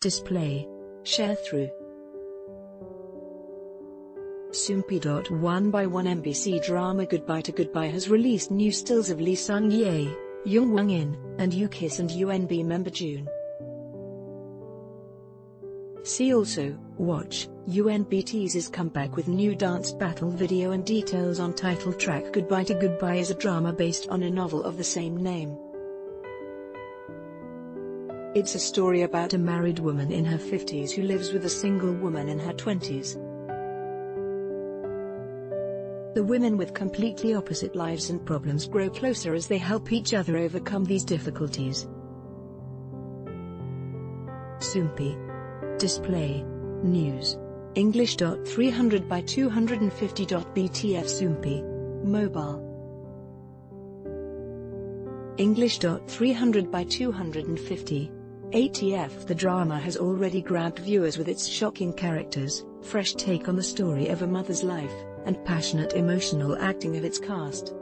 Display. Share through. Soompi.1 by 1 MBC drama Goodbye to Goodbye has released new stills of Lee Sung Jae, Jung Woong In, and U-KISS and UNB member Jun. See also, watch, UNB teases comeback with new dance battle video and details on title track. Goodbye to Goodbye is a drama based on a novel of the same name. It's a story about a married woman in her 50s who lives with a single woman in her 20s. The women with completely opposite lives and problems grow closer as they help each other overcome these difficulties. Soompi. Display. News. English.300 by 250.btf Soompi. Mobile. English.300 by 250. ATF. The drama has already grabbed viewers with its shocking characters, fresh take on the story of a mother's life, and passionate emotional acting of its cast.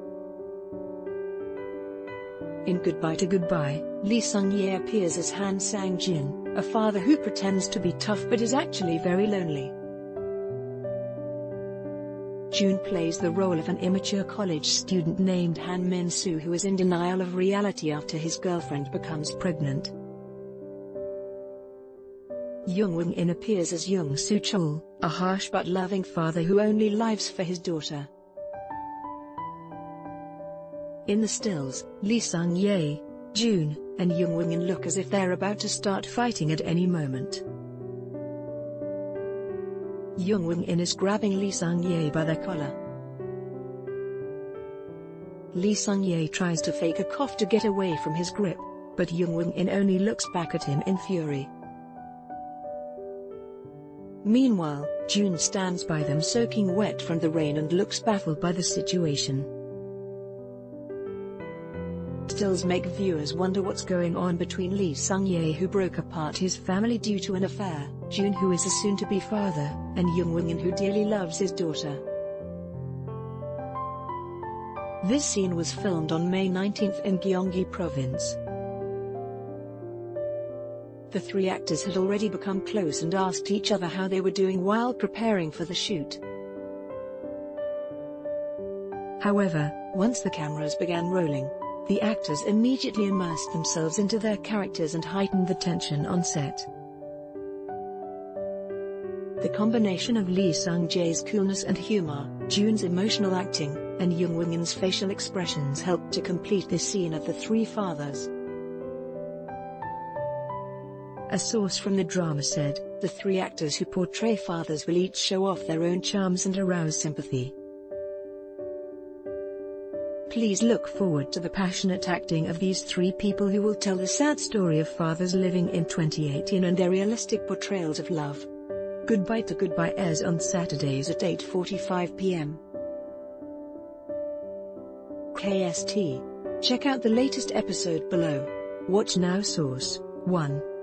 In Goodbye to Goodbye, Lee Sung Jae appears as Han Sang-jin, a father who pretends to be tough but is actually very lonely. Jun plays the role of an immature college student named Han Min-soo who is in denial of reality after his girlfriend becomes pregnant. Jung Woong In appears as Jung Soo Chol, a harsh but loving father who only lives for his daughter. In the stills, Lee Sung Jae, Jun, and Jung Woong In look as if they're about to start fighting at any moment. Jung Woong In is grabbing Lee Sung Jae by the collar. Lee Sung Jae tries to fake a cough to get away from his grip, but Jung Woong In only looks back at him in fury. Meanwhile, Jun stands by them soaking wet from the rain and looks baffled by the situation. Stills make viewers wonder what's going on between Lee Sung Jae, who broke apart his family due to an affair, Jun, who is a soon-to-be father, and Jung Woong In, who dearly loves his daughter. This scene was filmed on May 19th in Gyeonggi Province. The three actors had already become close and asked each other how they were doing while preparing for the shoot. However, once the cameras began rolling, the actors immediately immersed themselves into their characters and heightened the tension on set. The combination of Lee Sung Jae's coolness and humor, Jun's emotional acting, and Jung Woong In's facial expressions helped to complete this scene of the three fathers. A source from the drama said, the three actors who portray fathers will each show off their own charms and arouse sympathy. Please look forward to the passionate acting of these three people who will tell the sad story of fathers living in 2018 and their realistic portrayals of love. Goodbye to Goodbye airs on Saturdays at 8:45 p.m. KST. Check out the latest episode below. Watch now. Source: 1.